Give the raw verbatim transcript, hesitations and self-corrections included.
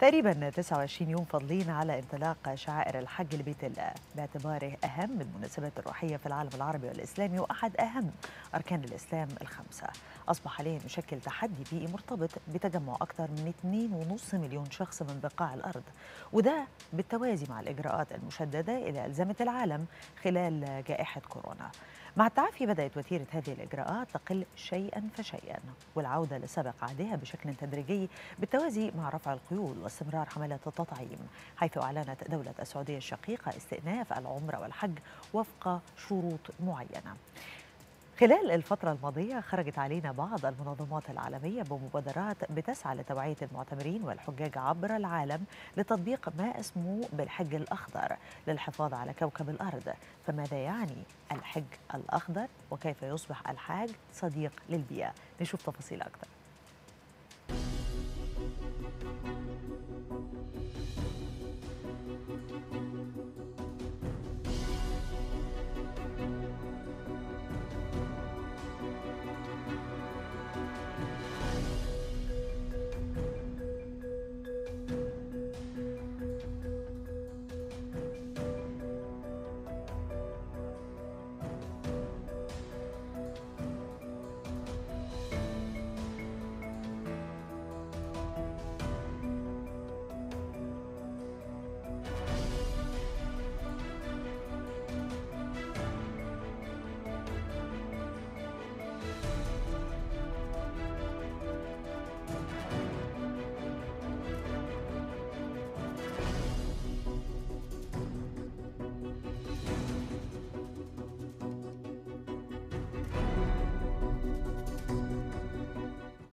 تقريبا تسعة وعشرين يوم فاضلين على انطلاق شعائر الحج لبيت الله باعتباره أهم المناسبات الروحية في العالم العربي والإسلامي وأحد أهم أركان الإسلام الخمسة. أصبح عليه أن يشكل تحدي بيئي مرتبط بتجمع أكثر من اثنين ونصف مليون شخص من بقاع الأرض، وده بالتوازي مع الإجراءات المشددة اللي ألزمت العالم خلال جائحة كورونا. مع التعافي بدأت وتيرة هذه الإجراءات تقل شيئا فشيئا والعودة لسابق عهدها بشكل تدريجي بالتوازي مع رفع القيود واستمرار حملات التطعيم، حيث أعلنت دولة السعودية الشقيقة استئناف العمرة والحج وفق شروط معينة. خلال الفترة الماضية خرجت علينا بعض المنظمات العالمية بمبادرات بتسعى لتوعية المعتمرين والحجاج عبر العالم لتطبيق ما اسمه بالحج الأخضر للحفاظ على كوكب الأرض. فماذا يعني الحج الأخضر وكيف يصبح الحاج صديق للبيئة؟ نشوف تفاصيل أكثر.